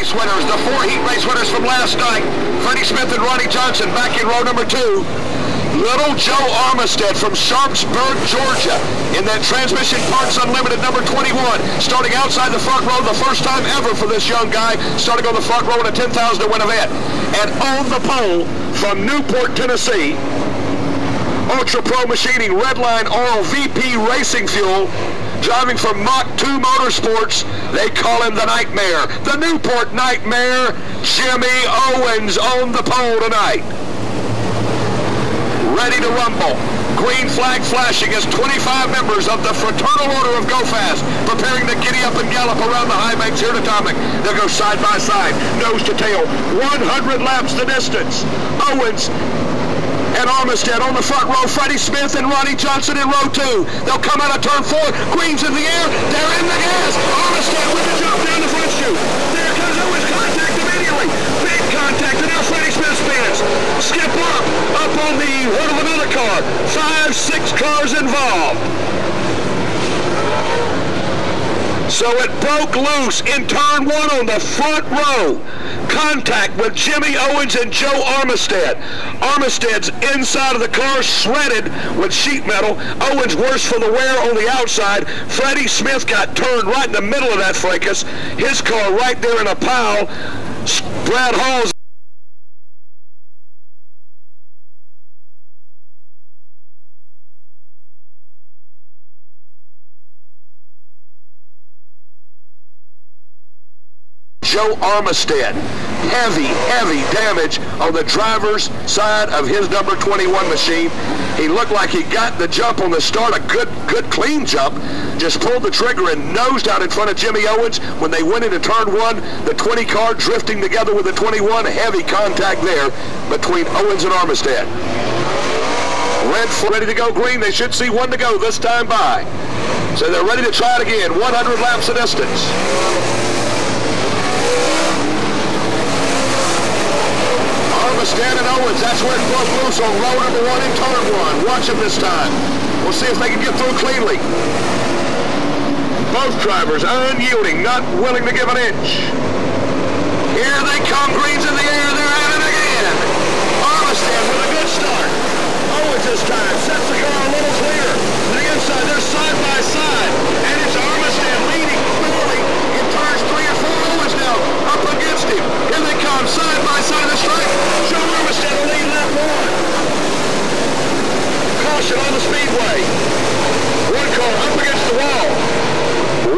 race winners, the four heat race winners from last night. Freddie Smith and Ronnie Johnson back in row number 2. Little Joe Armistead from Sharpsburg, Georgia, in that Transmission Parts Unlimited number 21, starting outside the front row, the first time ever for this young guy, starting on the front row in a $10,000 win event. And on the pole from Newport, Tennessee, Ultra Pro Machining, Redline RVP Racing Fuel, driving for Mach 2 Motorsports. They call him the Nightmare, the Newport Nightmare, Jimmy Owens on the pole tonight. Ready to rumble. Green flag flashing as 25 members of the Fraternal Order of Go Fast preparing to giddy up and gallop around the high banks here at Atomic. They'll go side by side, nose to tail, 100 laps the distance. Owens and Armistead on the front row, Freddie Smith and Ronnie Johnson in row 2. They'll come out of turn 4, Green's in the air, they're in the gas. Armistead with the jump down the front chute. There comes Owens, contact immediately. Big contact, and now Freddie Smith spins. Skip Arp up on the hood of another car. 5, 6 cars involved. So it broke loose in turn 1 on the front row. Contact with Jimmy Owens and Joe Armistead. Armistead's inside of the car shredded with sheet metal. Owens worse for the wear on the outside. Freddie Smith got turned right in the middle of that fracas. His car right there in a pile. Brad Hall's Joe Armistead, heavy damage on the driver's side of his number 21 machine. He looked like he got the jump on the start, a good clean jump, just pulled the trigger and nosed out in front of Jimmy Owens when they went into turn 1, the 20 car drifting together with the 21, heavy contact there between Owens and Armistead. Red ready to go green, they should see one to go this time by. So they're ready to try it again, 100 laps of distance. Armistead and Owens, that's where it broke loose on row number 1 in turn 1. Watch them this time. We'll see if they can get through cleanly. Both drivers unyielding, not willing to give an inch. Here they come, Green's in the air, they're at it again. Armistead with a good start. Owens this time sets the car a little clear. To the inside, they're side by side. And it's Armistead leading clearly in turns 3 and 4. Owens now up against him. Here they come, side by side of the stripe. Joe Armistead will lead lap 1. Caution on the speedway. One car up against the wall.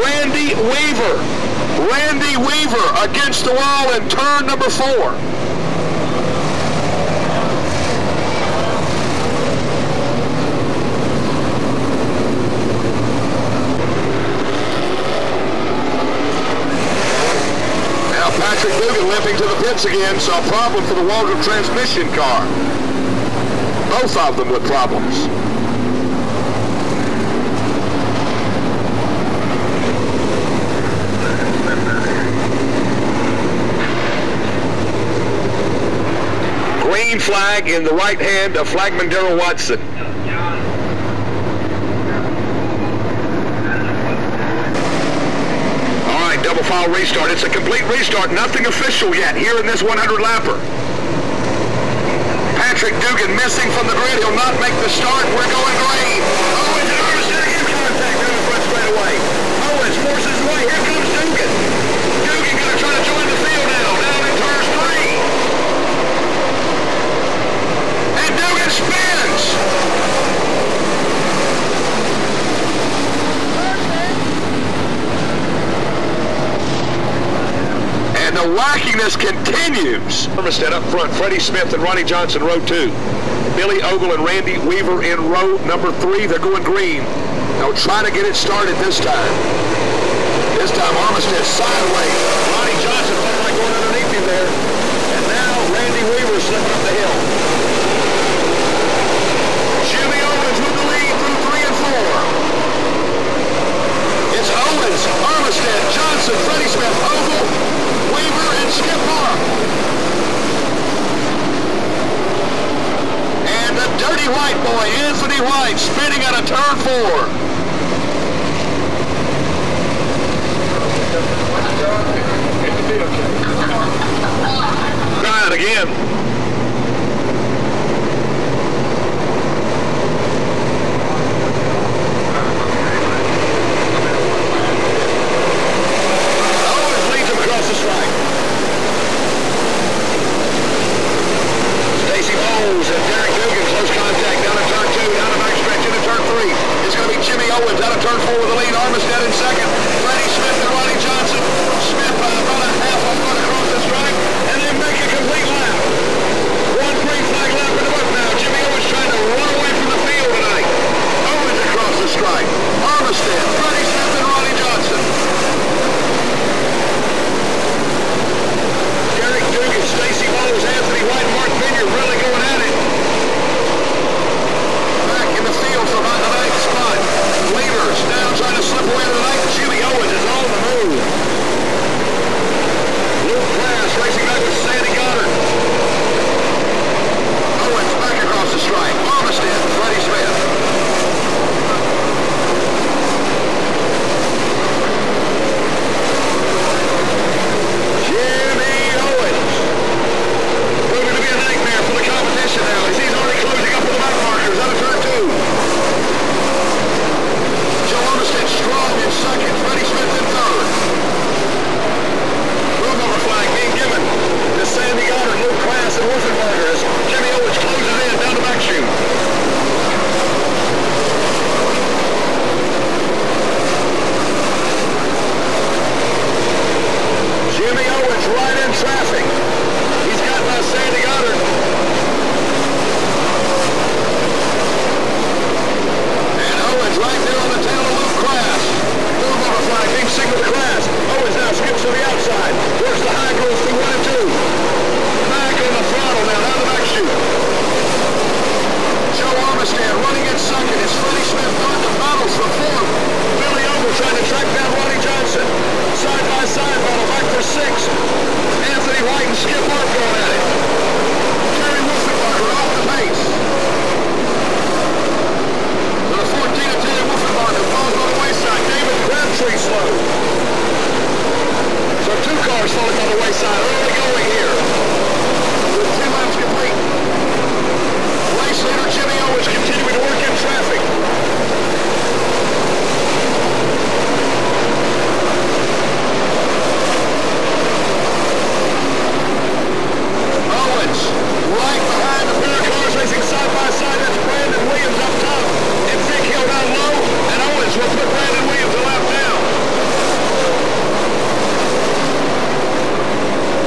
Randy Weaver. Randy Weaver against the wall in turn number 4. Patrick Dugan limping to the pits again, so a problem for the Walter transmission car. Both of them with problems. Green flag in the right hand of flagman Darrell Watson. Double file restart. It's a complete restart. Nothing official yet here in this 100-lapper. Patrick Dugan missing from the grid. He'll not make the start. We're going green. Owens and Armistead again contact on the front straight away. Owens forces his way. Here comes Dugan. Dugan going to try to join the field now. Down in turn 3. And Dugan spins. The wackiness continues. Armistead up front, Freddie Smith and Ronnie Johnson, row 2. Billy Ogle and Randy Weaver in row number 3. They're going green. They'll try to get it started this time. This time Armistead sideways. Ronnie Johnson felt like going underneath him there. And now Randy Weaver slipping up the hill. Jimmy Owens with the lead through 3 and 4. It's Owens, Armistead, Johnson, Freddie Smith, Ogle, Weaver and Skip Arp. And the dirty white boy, Anthony White, spinning out of turn 4. Merkel with the lead, Armistead in second, Freddie Smith and Ronnie Johnson. Smith about a half a foot across the stripe, and they make a complete lap. One green flag lap in the book now. Jimmy Owens trying to run away from the field tonight. Owens across the stripe, Armistead, Freddie Smith and Ronnie Johnson. Derek Dugan, Stacy Bowles, Anthony White, Mark Vineyard really going at it. Back in the field for about the ninth spot. Weaver now trying to slip away tonight. Jimmy Owens is on the move. Luke Crass racing back with Sandy Goddard. Owens back across the stripe. Armistead, Freddie Smith. Jimmy Owens. Proving to be a nightmare for the competition now as he's already closing up with the back markers out of turn two. Joe Armistead strong in second, Freddie Smith in third. Move over flag being given to Sandy Goddard, Luke Crass, and Wolfenbarger as Jimmy Owens closes in down the back chute. Jimmy Owens right in traffic. He's got by Sandy Goddard. And Owens right there on the tail of Luke Crass. Blue motor flag being signaled to Crass. Owens now skips to the outside. Where's the high goes through 1 and 2. Back on the throttle now, out of the back chute. Joe Armistead running in second. It's Freddie Smith on the battles for fourth. Billy Ogle trying to track down Ronnie Johnson. Side by side battle back for sixth. Anthony White and Skip Arp going at it. Terry Wolfenbarger off the pace. Number 14 of Terry Wolfenbarger falls on the wayside. David Crabtree slow. So two cars falling on the wayside. Early going here. With 2 laps complete. Race leader Jimmy Owens continuing to work in traffic. Right behind the pair of cars racing side by side, that's Brandon Williams up top. And Vick Hill down low, and Owens will put Brandon Williams a lap down.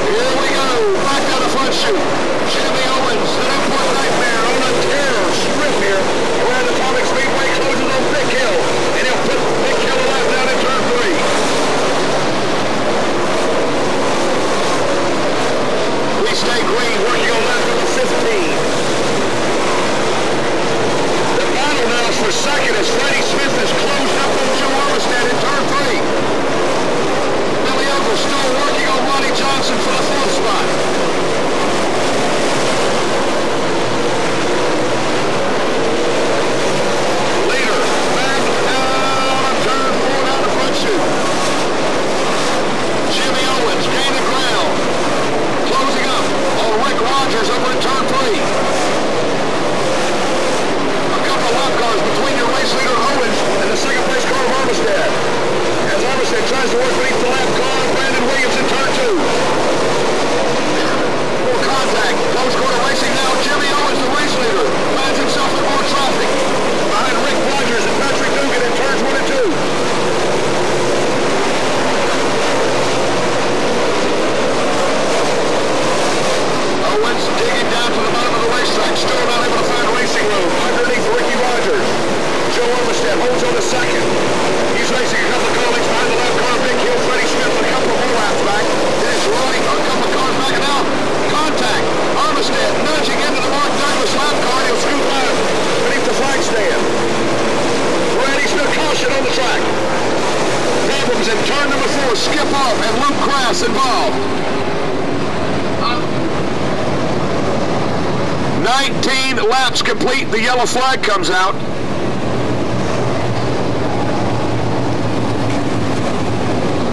Here we go, back down the front chute. Jimmy Owens, an import nightmare on a terror strip here, where the Atomic Speedway closes on Vick Hill, and he'll put Vick Hill a lap down in turn 3. We stay green, working on lap number 15. The battle now for second as Freddie Smith has closed up on Joe Armistead in turn 3. Billy Ogle still working on Ronnie Johnson for the 4th spot. Leader, back down on turn 4 down the front chute. Jimmy Owens gaining ground. Closing up on Rick Rogers over in turn 3. A couple of lap cars between your race leader Owens and the second place car of Armistead. As Armistead tries to work beneath the lap car, Brandon Williams in turn 2. More contact, close quarter racing now. Jimmy Owens, the race leader, finds himself in more traffic. Behind Rick Rogers and Patrick Dugan in turns 1 and 2. Owens digging down to the bottom of the racetrack, still not able to find racing room underneath Ricky Rogers. Joe Armistead holds on to second. He's racing a couple of car lengths behind the left car. Big Hill, Freddie Smith with a couple of more laps back. Then it's Ronnie, a couple of cars backing out. Contact. Armistead nudging into the Mark Douglas lap car. He'll scoop by beneath the flag stand. Randy's still caution on the track. Problems in turn number 4. Skip Arp and Luke Crass involved. 19 laps complete, the yellow flag comes out.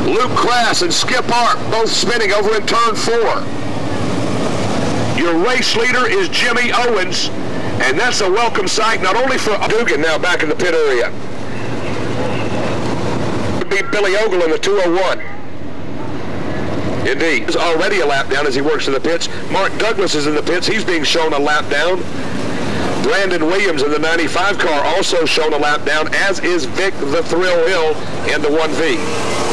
Luke Crass and Skip Arp both spinning over in turn 4. Your race leader is Jimmy Owens, and that's a welcome sight not only for Dugan now back in the pit area. Would be Billy Ogle in the 201. Indeed. He's already a lap down as he works in the pits. Mark Douglas is in the pits. He's being shown a lap down. Brandon Williams in the 95 car also shown a lap down, as is Vic the Thrill Hill in the 1V.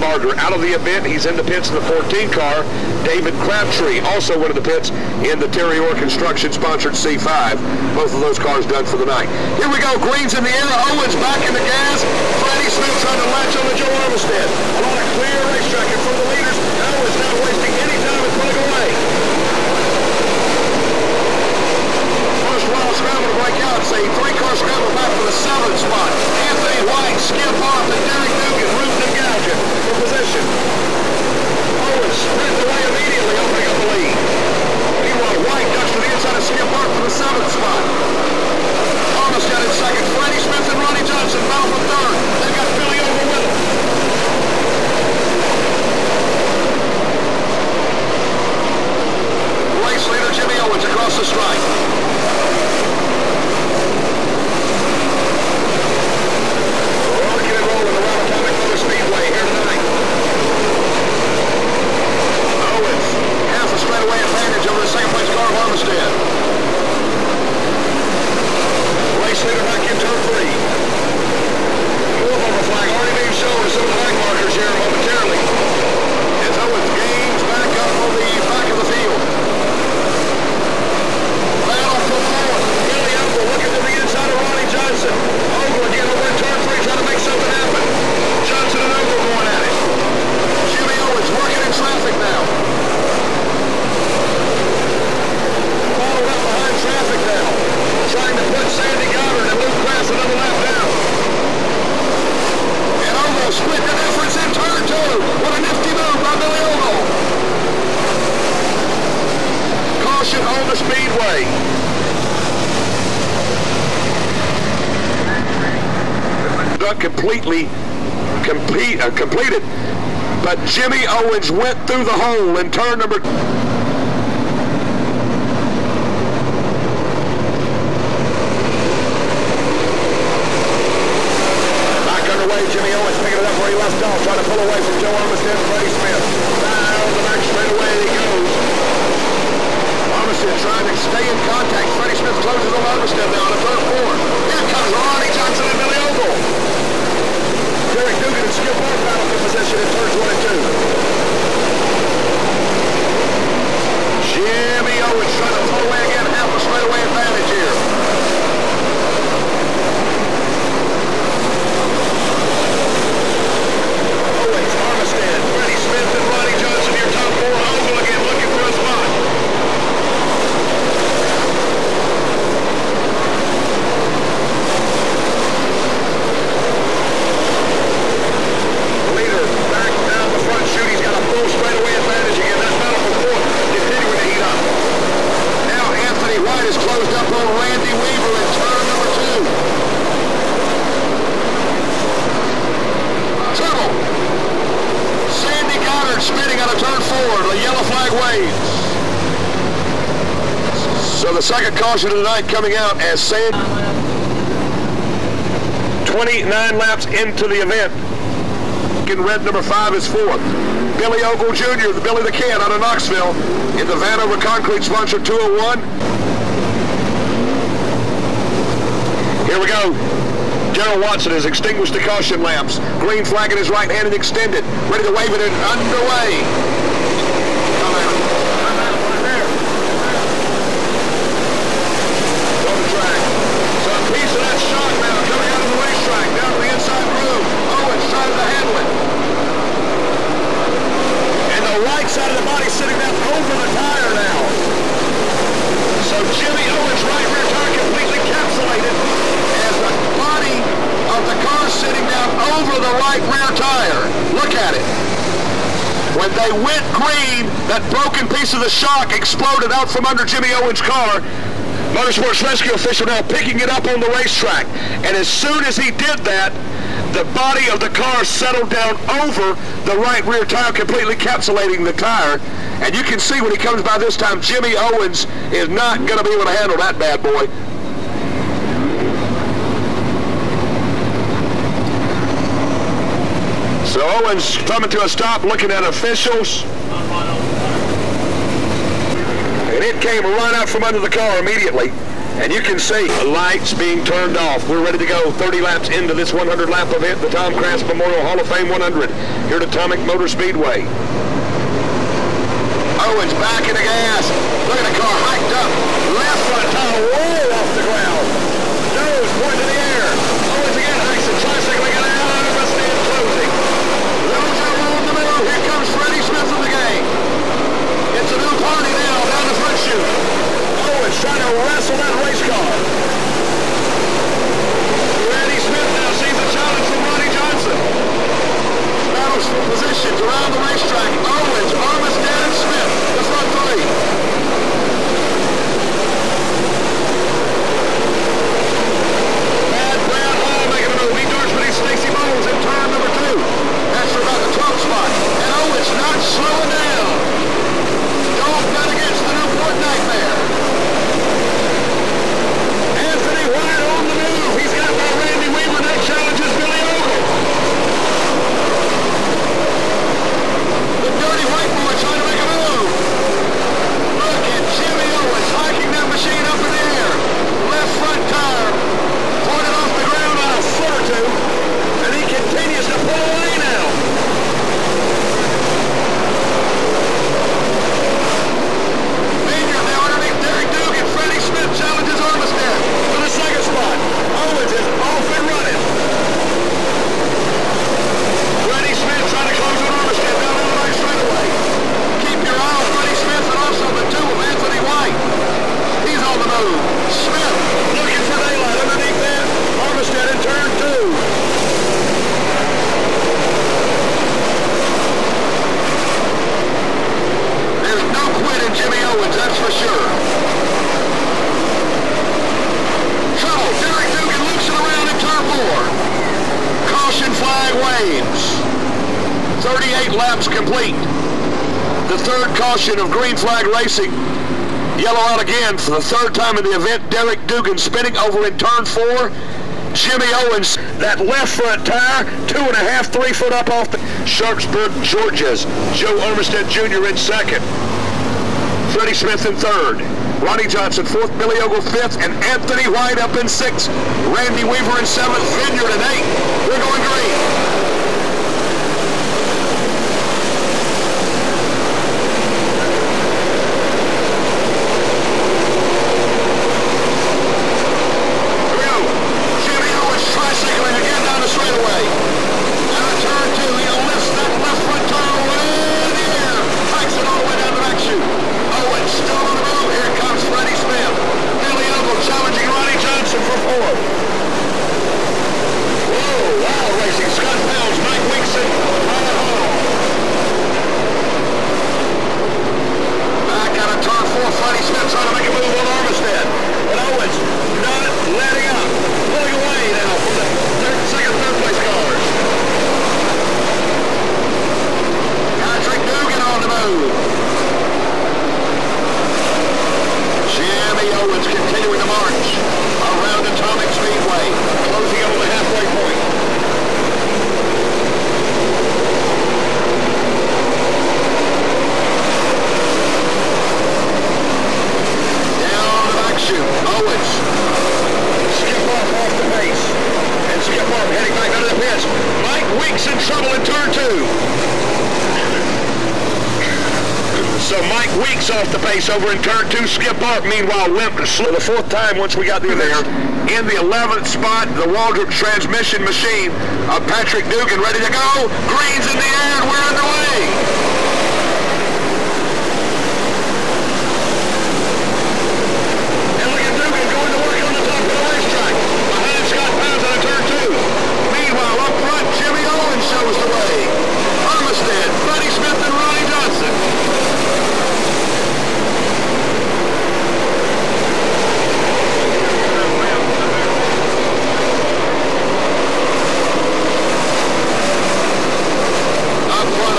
Barger out of the event. He's in the pits in the 14 car. David Crabtree also went to the pits in the Terrior Construction sponsored C5. Both of those cars done for the night. Here we go. Green's in the air. Owens back in the gas. Freddie Smith trying to latch on to Joe Armistead. A lot of clear racetrack in front of the leaders. Owens not wasting any time in front of the way. First wild scramble to break out. It's a three-car scramble back for the 7th spot. Anthony White, Skip Arp, and Derek Dugan rooting and gouging for position. Owens sprinted away immediately, opening up the lead. Meanwhile, White ducks to the inside of Skip Arp for the 7th spot. Armistead in second. Freddie Smith and Ronnie Johnson battle for third. They've got Billy Ogle with them. Race leader Jimmy Owens across the stripe. Completed, but Jimmy Owens went through the hole in turn number. Back underway, Jimmy Owens picking it up where he left off, trying to pull away from Joe Armistead and Freddie Smith. Down the back straight away he goes. Armistead trying to stay in contact. Freddie Smith closes on Armistead now on the third floor. Here comes Ronnie Johnson and Billy Ogle. Derek Dugan and Skip Arp battle for position in turns 1 and 2. Jimmy Owens trying to pull away again, half a straightaway advantage here. Owens, Armistead, Freddie Smith, and Ronnie Johnson, your top four. Ogle again looking for a spot. Closed up on Randy Weaver in turn number 2. Trouble. Sandy Goddard spinning out of turn 4. The yellow flag waves. So the second caution of the night coming out as Sandy. 29 laps into the event. In red number 5 is 4th. Billy Ogle Jr., the Billy the Kid out of Knoxville in the Vanover Concrete Sponsor 201. Here we go. Darrell Watson has extinguished the caution lamps. Green flag in his right hand and extended. Ready to wave it and underway. Come out. Come out. Put it there. Go to track. So a piece of that shock now coming out of the racetrack. Down to the inside room. Owens trying to handle it. And the right side of the body sitting down over the tire now. So Jimmy Owens' right rear tire completely encapsulated. Of the car sitting down over the right rear tire. Look at it. When they went green, that broken piece of the shock exploded out from under Jimmy Owens' car. Motorsports rescue official now picking it up on the racetrack. And as soon as he did that, the body of the car settled down over the right rear tire, completely encapsulating the tire. And you can see when he comes by this time, Jimmy Owens is not going to be able to handle that bad boy. So Owens coming to a stop, looking at officials. It came right out from under the car immediately. And you can see the lights being turned off. We're ready to go 30 laps into this 100 lap event, the Tom Crass Memorial Hall of Fame 100 here at Atomic Motor Speedway. Owens back in the gas. Look at the car hiked up. Left front tire roll off the ground. Nose pointed to the air. Owens again hikes the tricycle again out of the stand closing. Little Joe in the middle. Here comes Freddie Smith of the gang. It's a new party now down the front chute. Trying to wrestle that race car. Randy Smith now sees the challenge from Ronnie Johnson. Battles for positions around the racetrack. Owens, Armistead, and Smith. The front three. Bad Brad Hall making a move. He darts beneath Stacy Bowles in turn number 2. That's for about the 12th spot. And Owens not slowing down. Don't bet against the Newport Nightmare. Right on the move, he's got by Randy Weaver. That challenges Billy Ogle. The dirty white boy trying to make a move. Look at Jimmy Owens hiking that machine up in the air. Left front tire pointed off the ground by a foot or two, and he continues to pull away now. Major now underneath Derek Dugan. Freddie Smith challenges Armistead. Second spot. Owens is off and running. Freddie Smith trying to close on Armistead down on the right straightaway. Keep your eye on Freddie Smith and also the two of Anthony White. He's on the move. Smith looking for daylight underneath that. Armistead in turn 2. There's no quit in Jimmy Owens, that's for sure. Derek Dugan loops it around in turn 4. Caution flag waves. 38 laps complete. The third caution of green flag racing. Yellow out again for the third time in the event. Derek Dugan spinning over in turn 4. Jimmy Owens, that left front tire, 2.5, 3 foot up off the... Sharpsburg, Georgia's Joe Armistead Jr. in 2nd. Freddie Smith in 3rd. Ronnie Johnson 4th, Billy Ogle 5th, and Anthony White up in 6th. Randy Weaver in 7th, Vineyard in 8th. We're going green. Here we go. Jimmy Owens tricycling again down the straightaway. Now in turn 2, he lifts that left front tire away in the air. Hikes it all the way down the back chute. Owens still on the road. Here comes Freddie Smith. Billy Ogle challenging Ronnie Johnson for 4th. Whoa, wow, racing. Scott Pounds, Mike Winkson, Ronnie Hall. Back out of turn 4, Freddie Smith trying to make a move on Armistead. But Owens not letting up. Pulling away now from the second, third place cars. Patrick Dugan on the move. Jimmy Owens continuing to march around Atomic Speedway, closing over the halfway point. Down the back chute, Owens. Skip Arp off the pace. And Skip Arp heading back out of the pits. Mike Weeks in trouble in turn 2. So Mike Weeks off the pace over in turn 2. Skip Arp, meanwhile, limped for the 4th time once we got through there. In the 11th spot, the Waldrop transmission machine of Patrick Dugan ready to go. Green's in the air and we're underway. And look at Dugan going to work on the top of the racetrack. Behind Scott Pounds out of turn 2. Meanwhile, up front, Jimmy Owens shows the way. Armistead, Freddie Smith, and Ronnie Johnson.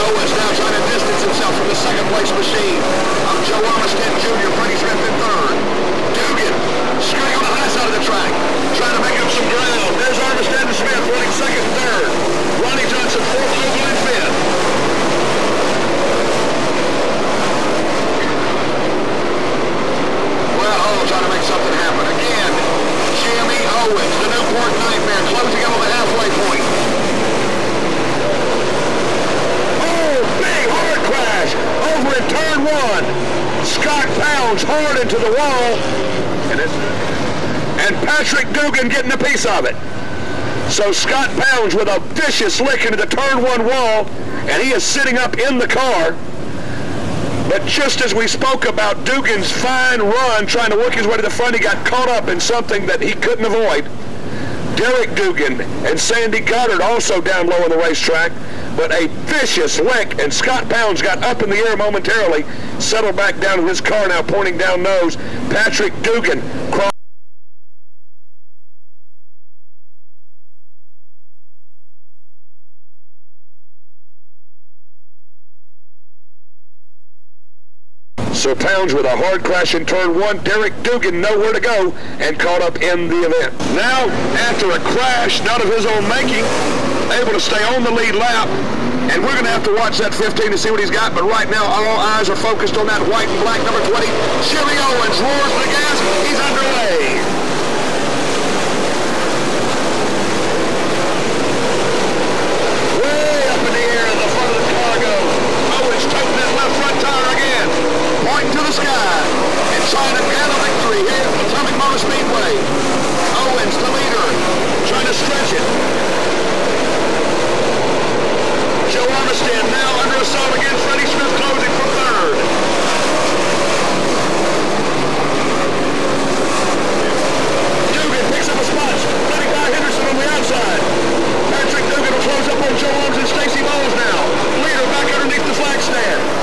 Owens now trying to distance himself from the second place machine of Joe Armistead Jr., Freddie Smith in 3rd. Dugan scurrying on the high side of the track, trying to make up some ground. There's Armistead and Smith running 2nd, 3rd. Ronnie Johnson 4th, Ogle in 5th. there, close to get on the halfway point. Oh, big hard crash over in turn one. Scott Pounds hard into the wall. And Patrick Dugan getting a piece of it. So Scott Pounds with a vicious lick into the turn one wall, and he is sitting up in the car. But just as we spoke about Dugan's fine run trying to work his way to the front, he got caught up in something that he couldn't avoid. Derek Dugan and Sandy Goddard also down low on the racetrack, but a vicious lick, and Scott Pounds got up in the air momentarily, settled back down in his car now, pointing down nose. Patrick Dugan crossed. So Pounds with a hard crash in turn one, Derek Dugan nowhere to go, and caught up in the event. Now, after a crash, not of his own making, able to stay on the lead lap, and we're going to have to watch that 15 to see what he's got, but right now all eyes are focused on that white and black number 20. Jimmy Owens roars the gas, he's underway. Trying to get a victory here at Atomic Motor Speedway. Owens, the leader, trying to stretch it. Joe Armistead now under assault again. Freddie Smith closing for third. Dugan picks up a spot, running by Henderson on the outside. Patrick Dugan will close up on Joe Arms and Stacy Bowles now. Leader back underneath the flag stand.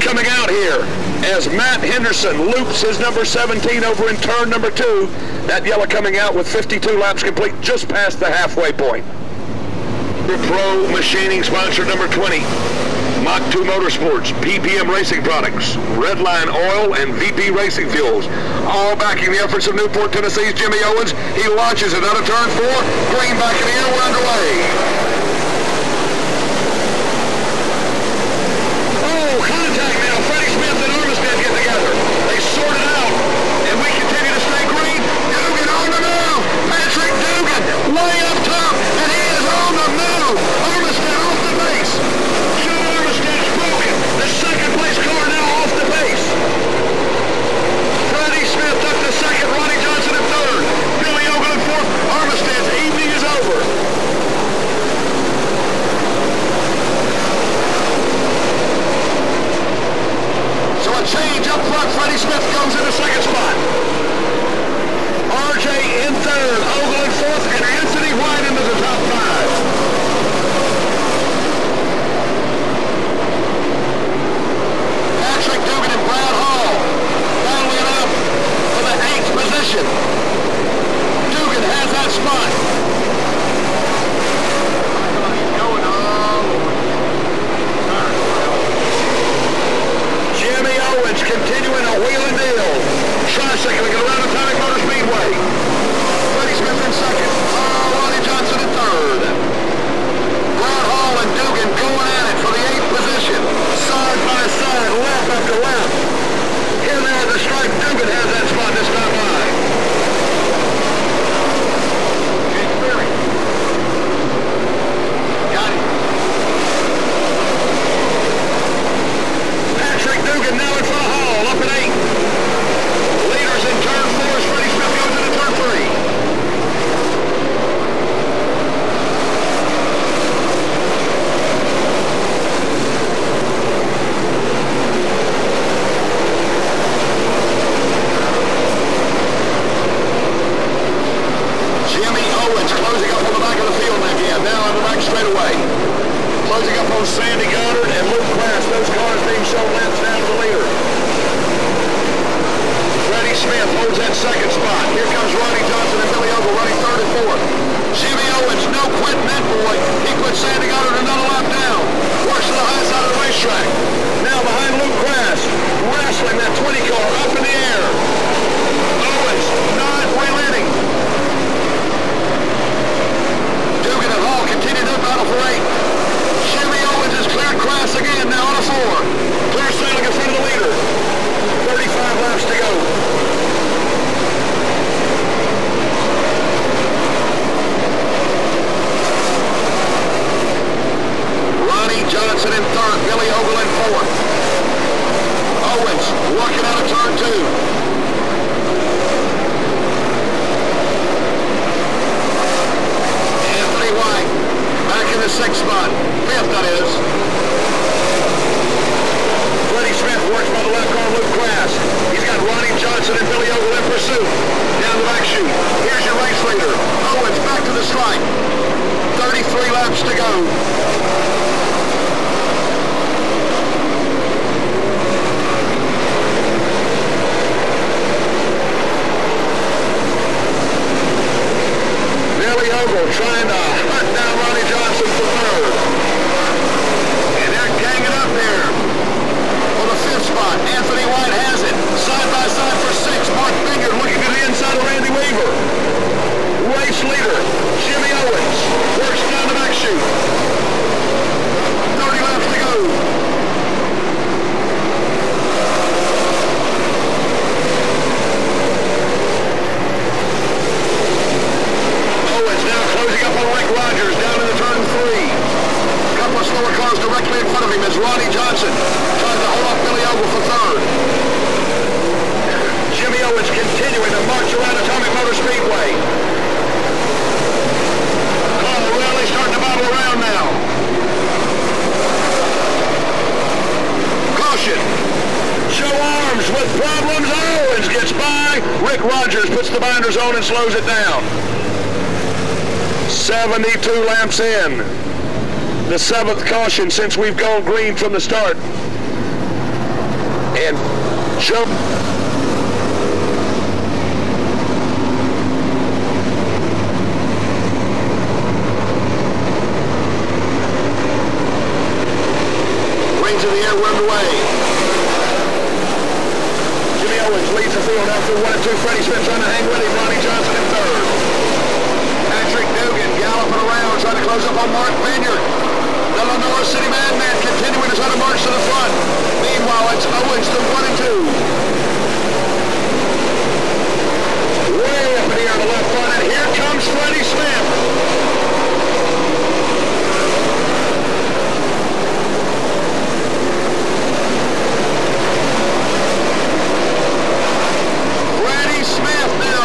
Coming out here as Matt Henderson loops his number 17 over in turn number 2. That yellow coming out with 52 laps complete, just past the halfway point. Pro Machining sponsor number 20, Mach 2 Motorsports, PPM Racing Products, Redline Oil, and VP Racing Fuels. All backing the efforts of Newport, Tennessee's Jimmy Owens. He launches another turn 4, green back in the air, we're underway. Ronnie Johnson at third, Billy Ogle at fourth, Armistead's evening is over. straightaway. Closing up on Sandy Goddard and Luke Crass. Those cars being shown laps down to the leader. Freddie Smith holds that second spot. Here comes Ronnie Johnson and Billy Ogle running third and fourth. Jimmy Owens, no quit that boy. He put Sandy Goddard another lap down. Works to the high side of the racetrack. Now behind Luke Crass, wrestling that 20 car up in the air. Owens not relenting. Dugan and Hall continue their battle for eight. Jimmy Owens has cleared Crass again, now on a four. Clear sailing in front of the leader. 35 laps to go. Ronnie Johnson in third, Billy Ogle in fourth. Owens walking out of turn two. Anthony White back in the sixth spot, fifth that is. Freddie Smith works by the left car, Luke Crass. He's got Ronnie Johnson and Billy Ogle in pursuit. Down the back chute. Here's your race leader. Owens back to the stripe. 33 laps to go. Billy Ogle trying to hunt down Ronnie Johnson for third. And they're ganging up there for the fifth spot. Anthony White has it. Side by side for six. Mark Vineyard looking to the inside of Randy Weaver. Race leader, Jimmy Owens, works down the back chute. 30 laps to go. Owens now closing up on Rick Rogers down into turn three. A couple of slower cars directly in front of him is Ronnie Johnson trying to hold off Billy Ogle for third. Jimmy Owens continuing to march around Atomic Motor Speedway. Starting to bobble around now. Caution. Joe Arms with problems. Owens gets by. Rick Rogers puts the binders on and slows it down. 72 laps in. The seventh caution since we've gone green from the start. And Joe... to the air, we're underway. Jimmy Owens leads the field out for 1 and 2. Freddie Smith trying to hang with him. Ronnie Johnson in third. Patrick Dugan galloping around, trying to close up on Mark Vineyard. The Lenora City Madman continuing to try to march to the front. Meanwhile, it's Owens to 1 and 2. Way up in the air to left front, and here comes Freddie Smith.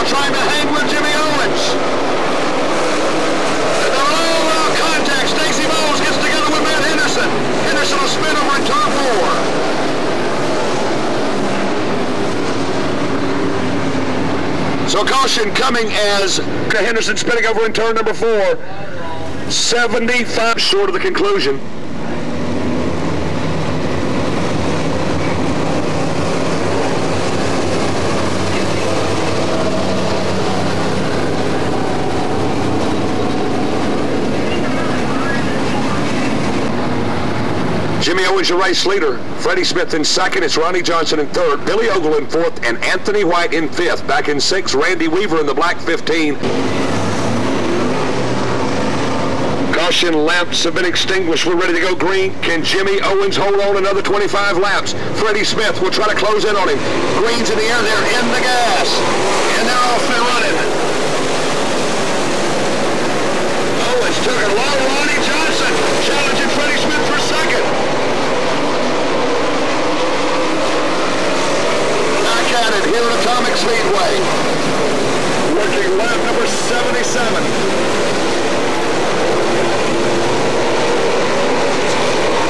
Trying to hang with Jimmy Owens. And they're all out of contact. Stacy Bowles gets together with Matt Henderson. Henderson will spin over in turn four. So caution coming as Henderson spinning over in turn number four. 75 short of the conclusion. Jimmy Owens, your race leader. Freddie Smith in second. It's Ronnie Johnson in third. Billy Ogle in fourth. And Anthony White in fifth. Back in sixth, Randy Weaver in the black 15. Caution lamps have been extinguished. We're ready to go green. Can Jimmy Owens hold on another 25 laps? Freddie Smith will try to close in on him. Green's in the air. They're in the gas. And they're off and running. Owens took a long Ronnie Johnson. Challenging Freddie Smith for second. At it here at Atomic Speedway. Working lap number 77.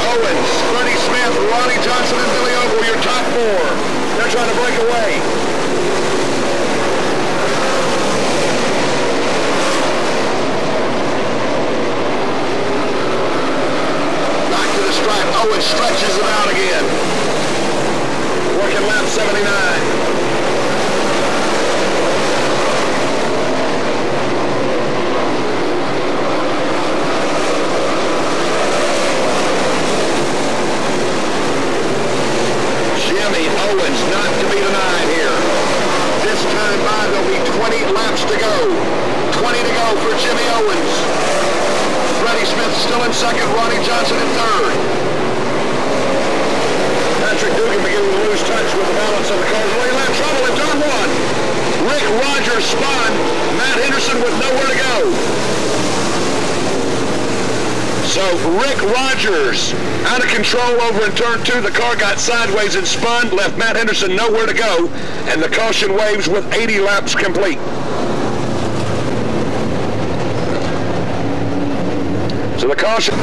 Owens, Freddie Smith, Ronnie Johnson, and Billy Ogle, your top four. They're trying to break away. it stretches it out again. Working lap 79. Jimmy Owens not to be denied here. This time by there'll be 20 laps to go. 20 to go for Jimmy Owens. Freddie Smith still in second, Ronnie Johnson in third. Patrick Dugan beginning to lose touch with the balance of the car. He had trouble in turn one. Rick Rogers spun. Matt Henderson with nowhere to go. So Rick Rogers out of control over in turn two. The car got sideways and spun, left Matt Henderson nowhere to go, and the caution waves with 80 laps complete. So the caution.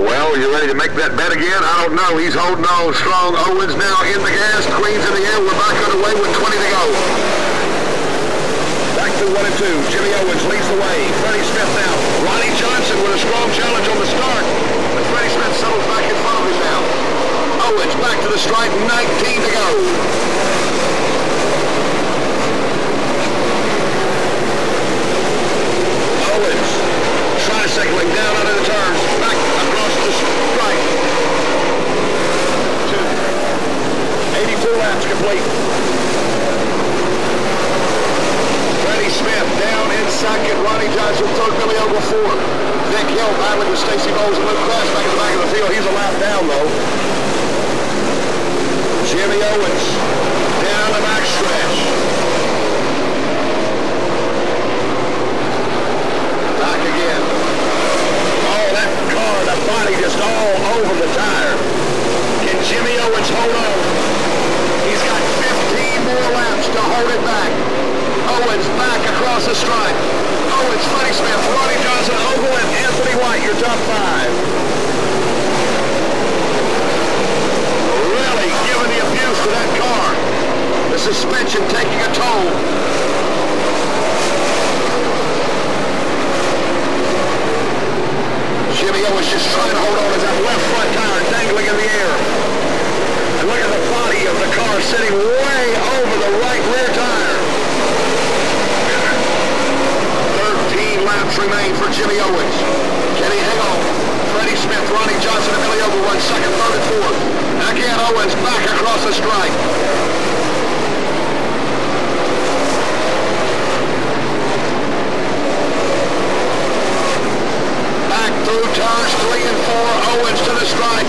Well, you ready to make that bet again? I don't know. He's holding on strong. Owens now in the gas. Queen's in the air. We're back underway with 20 to go. Back to 1 and 2. Jimmy Owens leads the way. Freddie Smith now. Ronnie Johnson with a strong challenge on the start. But Freddie Smith settles back in front of him now. Owens back to the stripe. 19 to go. Owens tricycling down under the turns. Back across the stripe. 84 laps complete. Smith down in second, Ronnie Johnson third, Billy Ogle fourth. Nick Hill battling with Stacy Bowles and Luke Crass back in the back of the field. He's a lap down though. Jimmy Owens down the back stretch. Back again. Oh, that car, the body just all over the tire. Can Jimmy Owens hold on? He's got 15 more laps to hold it back. Owens back across the stripe. Owens, Freddie Smith, Ronnie Johnson, Ogle, and Anthony White, your top five. Really giving the abuse to that car. The suspension taking a toll. Jimmy Owens just trying to hold on to that left front tire dangling in the air. And look at the body of the car sitting way over the right rear tire. 13 laps remain for Jimmy Owens. Can he hang on? Freddie Smith, Ronnie Johnson, and Billy Ogle run second, third, and fourth. Again, Owens back across the stripe. Back through turns 3 and 4. Owens to the stripe.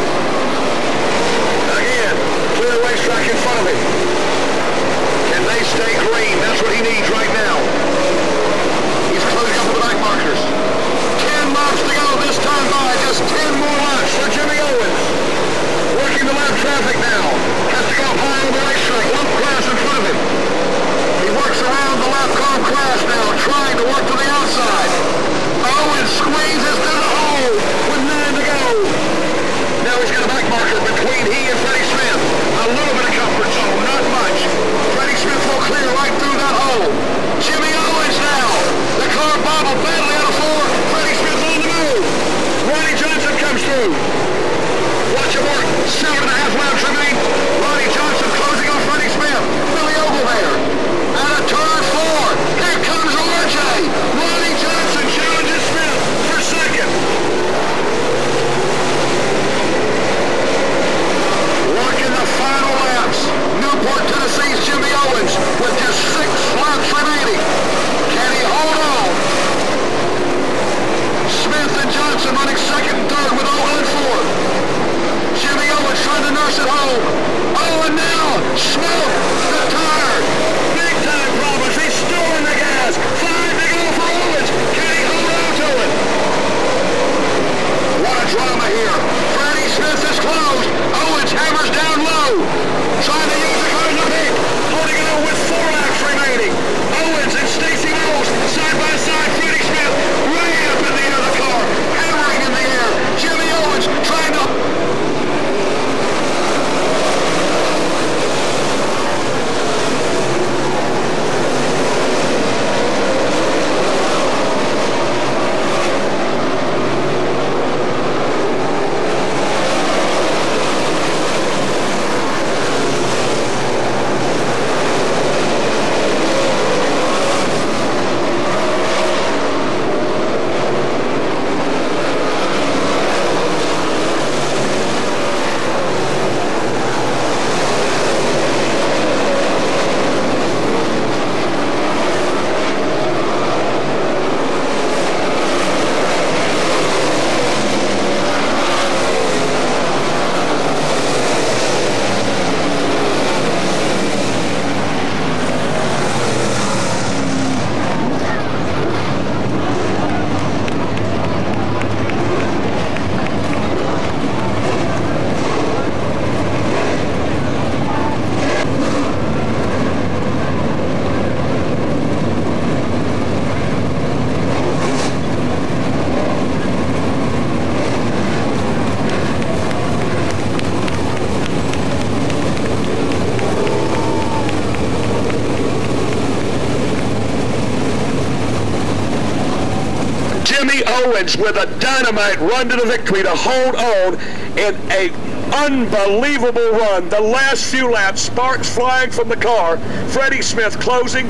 Again, clear racetrack in front of him. Can they stay green? That's what he needs right now. Markers. 10 laps to go this time by. Just 10 more laps for Jimmy Owens. Working the lap traffic now. Has to go high on the racetrack. Luke Crass in front of him. He works around the lap car Crass now, trying to work to the outside. Owens squeezes to the hole with 9 to go. Now he's got a back marker between he and Freddie Smith. A little bit of comfort zone. Jimmy Owens with a dynamite run to the victory to hold on in a unbelievable run. The last few laps, sparks flying from the car. Freddie Smith closing.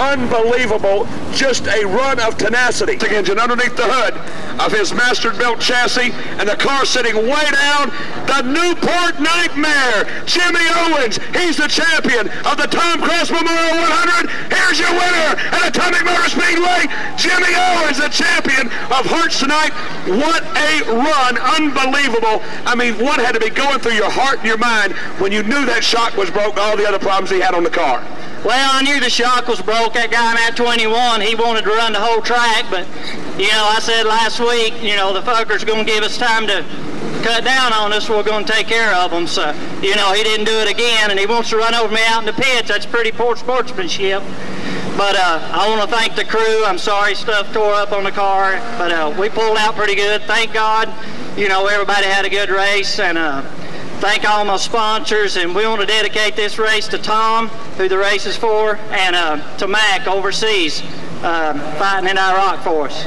Unbelievable. Just a run of tenacity. Engine underneath the hood of his mastered belt chassis and the car sitting way down. The Newport Nightmare, Jimmy Owens. He's the champion of the Tom Crass Memorial 100. Here's your winner at Atomic Motor Speedway. Jimmy Owens, the champion of hearts tonight. What a run. Unbelievable. I mean, what had to be going through your heart and your mind when you knew that shock was broke, all the other problems he had on the car? Well, I knew the shock was broke. That guy at 21, he wanted to run the whole track, but, you know, I said last week, you know, the fucker's going to give us time to cut down on us. We're going to take care of them. So, you know, he didn't do it again, and he wants to run over me out in the pits. That's pretty poor sportsmanship. But I want to thank the crew. I'm sorry stuff tore up on the car, but we pulled out pretty good. Thank God, you know, everybody had a good race, and thank all my sponsors, and we want to dedicate this race to Tom, who the race is for, and to Mac overseas, fighting in Iraq for us.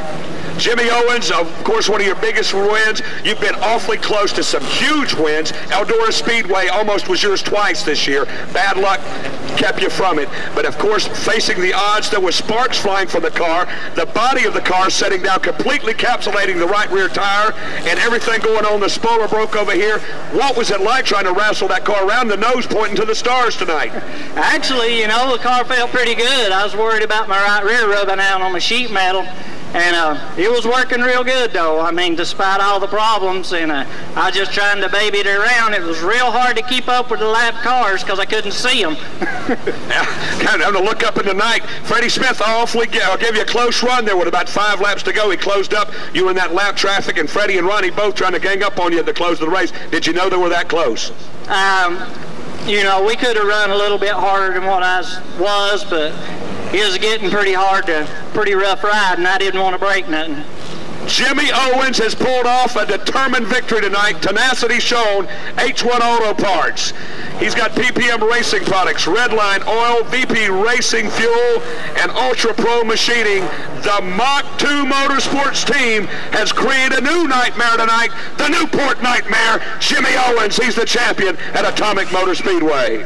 Jimmy Owens, of course, one of your biggest wins. You've been awfully close to some huge wins. Eldora Speedway almost was yours twice this year. Bad luck kept you from it. But, of course, facing the odds, there was sparks flying from the car, the body of the car setting down, completely encapsulating the right rear tire, and everything going on. The spoiler broke over here. What was it like trying to wrestle that car around, the nose pointing to the stars tonight? Actually, you know, the car felt pretty good. I was worried about my right rear rubbing out on my sheet metal. And it was working real good, though. I mean, despite all the problems, and I was just trying to baby it around. It was real hard to keep up with the lap cars because I couldn't see them. Kind of to look up in the night. Freddie Smith awfully gave you a close run there with about 5 laps to go. He closed up. You were in that lap traffic, and Freddie and Ronnie both trying to gang up on you at the close of the race. Did you know they were that close? You know, we could have run a little bit harder than what I was, but it was getting pretty hard to pretty rough ride, and I didn't want to break nothing. Jimmy Owens has pulled off a determined victory tonight. Tenacity shown, H1 Auto Parts. He's got PPM Racing Products, Redline Oil, VP Racing Fuel, and Ultra Pro Machining. The Mach 2 Motorsports team has created a new nightmare tonight, the Newport Nightmare. Jimmy Owens, he's the champion at Atomic Motor Speedway.